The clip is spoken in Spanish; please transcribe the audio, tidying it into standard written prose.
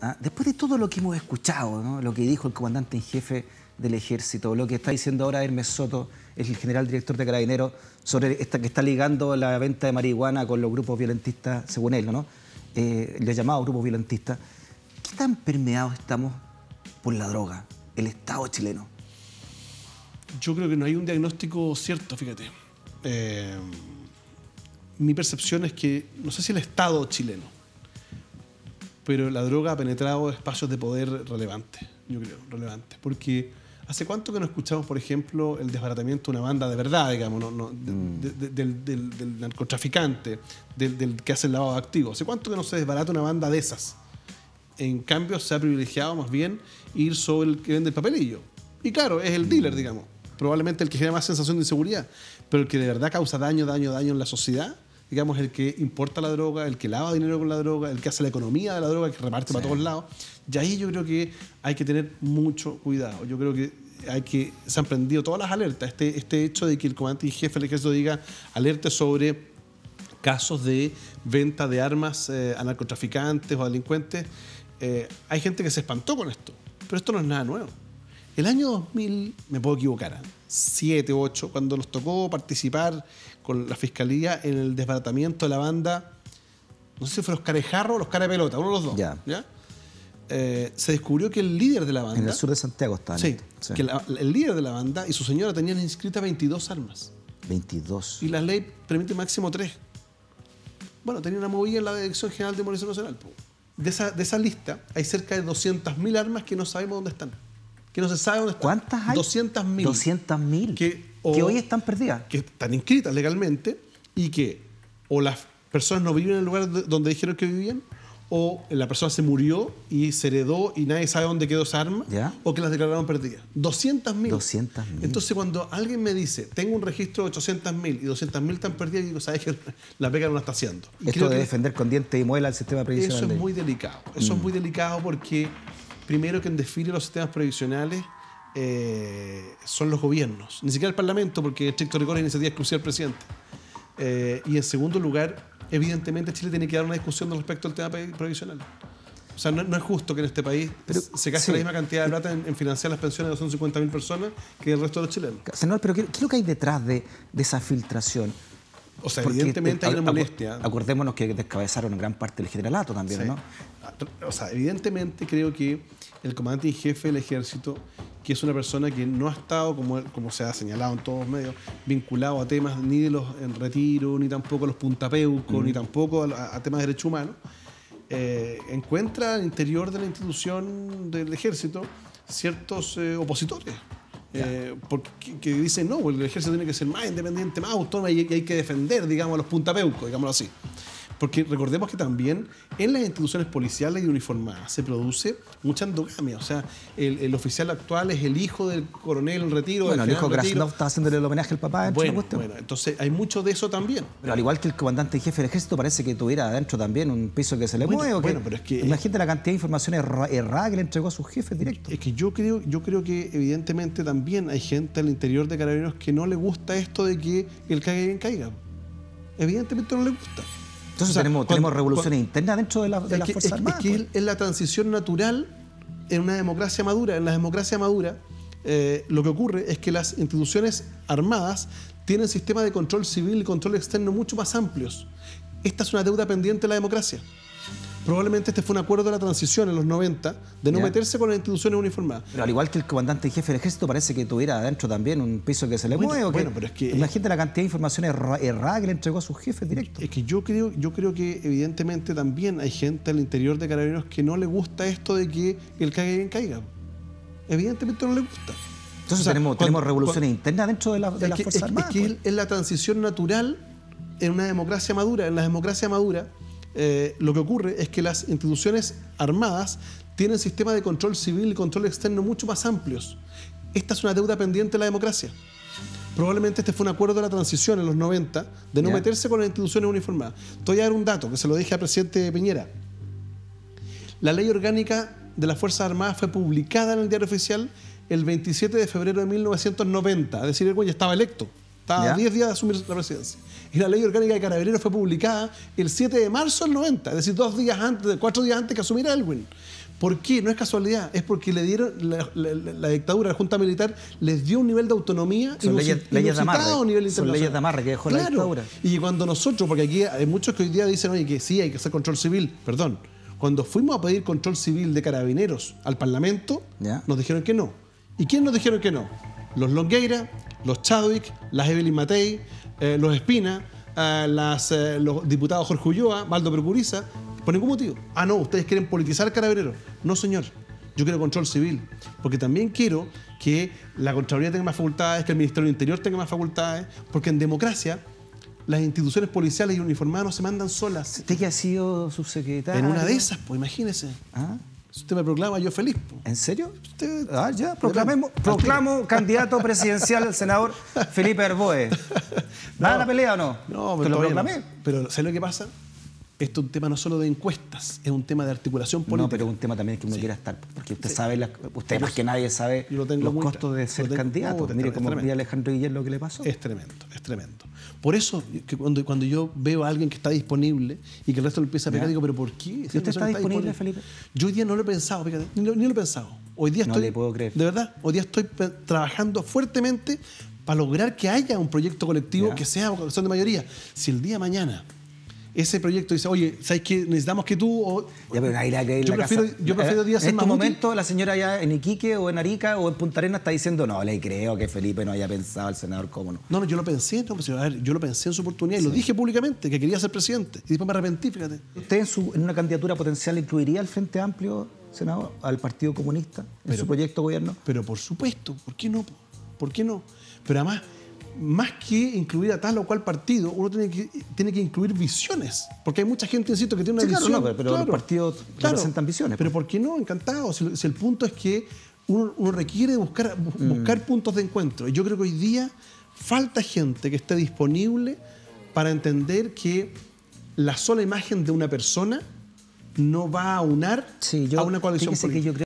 ¿ah? Después de todo lo que hemos escuchado, ¿no? Lo que dijo el comandante en jefe del Ejército, lo que está diciendo ahora Hermes Soto, el general director de Carabineros, sobre esta, que está ligando la venta de marihuana con los grupos violentistas, según él, ¿no? Los llamados grupos violentistas. ¿Qué tan permeados estamos por la droga, el Estado chileno? Yo creo que no hay un diagnóstico cierto, fíjate. Mi percepción es que, no sé si el Estado chileno, pero la droga ha penetrado espacios de poder relevantes, yo creo, relevantes. Porque ¿hace cuánto que no escuchamos, por ejemplo, el desbaratamiento de una banda de verdad, digamos, del narcotraficante, del que hace el lavado de activos? ¿Hace cuánto que no se desbarata una banda de esas? En cambio, se ha privilegiado más bien ir sobre el que vende el papelillo. Y claro, es el dealer, digamos. Probablemente el que genera más sensación de inseguridad. Pero el que de verdad causa daño en la sociedad, digamos, el que importa la droga, el que lava dinero con la droga, el que hace la economía de la droga, el que reparte para todos lados. Y ahí yo creo que hay que tener mucho cuidado. Yo creo que se han prendido todas las alertas. Este hecho de que el comandante y jefe del Ejército diga alerta sobre casos de venta de armas a narcotraficantes o a delincuentes. Hay gente que se espantó con esto, pero esto no es nada nuevo. El año 2000, me puedo equivocar, 7, 8, cuando nos tocó participar con la Fiscalía en el desbaratamiento de la banda, no sé si fue los Carejarro o los Carapelota, uno de los dos, ¿ya? Se descubrió que el líder de la banda... En el sur de Santiago estaba. Sí, sí, que el líder de la banda y su señora tenían inscritas 22 armas. 22. Y la ley permite máximo 3. Bueno, tenía una movida en la Dirección General de Munición Nacional. De esa lista hay cerca de 200.000 armas que no sabemos dónde están. Que no se sabe dónde están. ¿Cuántas hay? 200.000. 200.000. Que hoy están perdidas. Que están inscritas legalmente y que o las personas no viven en el lugar donde dijeron que vivían, o la persona se murió y se heredó y nadie sabe dónde quedó esa arma, ¿ya? O que las declararon perdidas. 200.000. 200.000. Entonces cuando alguien me dice, tengo un registro de 800.000 y 200.000 están perdidas, digo, sabes que la pega no la está haciendo. Y esto de defender con dientes y muela el sistema previsional. Eso es muy delicado. Eso es muy delicado porque primero quien define los sistemas previsionales son los gobiernos. Ni siquiera el Parlamento, porque en estricto rigor es iniciativa exclusiva del presidente. Y en segundo lugar, evidentemente Chile tiene que dar una discusión respecto al tema previsional. O sea, no es justo que en este país se gaste la misma cantidad de plata en financiar las pensiones de 250.000 personas que el resto de los chilenos. Senador, pero ¿qué es lo que hay detrás de esa filtración? O sea, porque evidentemente hay una molestia. Acordémonos que descabezaron en gran parte del generalato también, sí, ¿no? O sea, evidentemente creo que el comandante y jefe del Ejército, que es una persona que no ha estado, como se ha señalado en todos los medios, vinculado a temas ni de los retiros, ni tampoco a los puntapeucos, ni tampoco a temas de derechos humanos, encuentra al interior de la institución del Ejército ciertos opositores. Porque dicen, no, el Ejército tiene que ser más independiente, más autónomo y hay que defender, digamos, a los puntapeucos, digámoslo así. Porque recordemos que también en las instituciones policiales y uniformadas se produce mucha endogamia. O sea, el oficial actual es el hijo del coronel en retiro. Bueno, el hijo de Krasnov está haciéndole el homenaje al papá. Bueno, entonces hay mucho de eso también. Pero al igual que el comandante y jefe del Ejército parece que tuviera adentro también un piso que se le mueve. Bueno, pero es que... Imagínate la cantidad de información errada que le entregó a sus jefes directos. Es que yo creo que evidentemente también hay gente al interior de Carabineros que no le gusta esto de que el caiga bien caiga. Evidentemente no le gusta. Entonces, tenemos revoluciones internas dentro de las Fuerzas Armadas. Es que es la transición natural en una democracia madura. En la democracia madura, lo que ocurre es que las instituciones armadas tienen sistemas de control civil y control externo mucho más amplios. Esta es una deuda pendiente de la democracia. Probablemente este fue un acuerdo de la transición en los 90 de no meterse con las instituciones uniformadas. Pero al igual que el comandante y jefe del Ejército parece que tuviera adentro también un piso que se le mueve. Bueno, pero es que... Imagínate la cantidad de información errada que le entregó a sus jefes directos. Es que yo creo que evidentemente también hay gente al interior de Carabineros que no le gusta esto de que el caiga bien caiga. Evidentemente no le gusta. Entonces, tenemos revoluciones internas dentro de las Fuerzas Armadas. Es que es la transición natural en una democracia madura. En la democracia madura... lo que ocurre es que las instituciones armadas tienen sistemas de control civil y control externo mucho más amplios. Esta es una deuda pendiente de la democracia. Probablemente este fue un acuerdo de la transición en los 90 de no meterse con las instituciones uniformadas. Te voy a dar un dato que se lo dije al presidente Piñera. La ley orgánica de las Fuerzas Armadas fue publicada en el diario oficial el 27 de febrero de 1990. Es decir, el güey ya estaba electo. Estaba a 10 días de asumir la presidencia. Y la ley orgánica de Carabineros fue publicada el 7 de marzo del 90, es decir, 4 días antes que asumiera Aylwin. ¿Por qué? No es casualidad, es porque le dieron la dictadura, la Junta Militar, les dio un nivel de autonomía y leyes de amarre, son leyes de amarre que dejó la dictadura. Y cuando nosotros, porque aquí hay muchos que hoy día dicen, oye, que sí, hay que hacer control civil, perdón, cuando fuimos a pedir control civil de Carabineros al Parlamento, nos dijeron que no. ¿Y quién nos dijeron que no? Los Longueira, los Chadwick, las Evelyn Matei, los Espina, los diputados Jorge Ulloa, Baldo Procuriza. Por ningún motivo. Ah, no, ustedes quieren politizar Carabineros. No, señor. Yo quiero control civil. Porque también quiero que la Contraloría tenga más facultades, que el Ministerio del Interior tenga más facultades. Porque en democracia, las instituciones policiales y uniformadas no se mandan solas. ¿Usted que ha sido subsecretario? En una de esas, pues, imagínese. ¿Ah? Si usted me proclama, yo feliz. Pues. ¿En serio? Usted... Ah, ya, proclamo candidato presidencial al senador Felipe Harboe. ¿Va a la pelea o no? No, pero lo proclamé. No. Pero, ¿sabes lo que pasa? Esto es un tema no solo de encuestas, es un tema de articulación política. No, pero es un tema también que uno quiera estar, porque usted sabe, usted más que nadie sabe los costos de ser candidato. Mire cómo a Alejandro Guillén lo que le pasó. Es tremendo, es tremendo. Por eso, que cuando yo veo a alguien que está disponible y que el resto lo empieza a pegar, digo, ¿pero por qué? ¿Y usted está disponible, Felipe? Yo hoy día no lo he pensado, fíjate, ni lo he pensado. Hoy día estoy, no le puedo creer. De verdad, hoy día estoy trabajando fuertemente para lograr que haya un proyecto colectivo que sea vocación de mayoría. Si el día de mañana... ese proyecto dice, oye, ¿sabes qué? Necesitamos que tú... Ya, pero ahí la que yo prefiero días en más momento útil. La señora ya en Iquique o en Arica o en Punta Arenas está diciendo, no, le creo que Felipe no haya pensado al senador, ¿cómo no? No, yo lo pensé, yo lo pensé en su oportunidad y lo dije públicamente, que quería ser presidente. Y después me arrepentí, fíjate. ¿Usted en una candidatura potencial incluiría al Frente Amplio, senador, al Partido Comunista, en su proyecto de gobierno? Pero por supuesto, ¿por qué no? ¿Por qué no? Pero además... más que incluir a tal o cual partido, uno tiene que incluir visiones. Porque hay mucha gente, insisto, que tiene una visión. Claro, pero los partidos representan visiones. Pero ¿por qué no? Encantado. Si el punto es que uno requiere buscar puntos de encuentro. Y yo creo que hoy día falta gente que esté disponible para entender que la sola imagen de una persona no va a unar a una coalición política.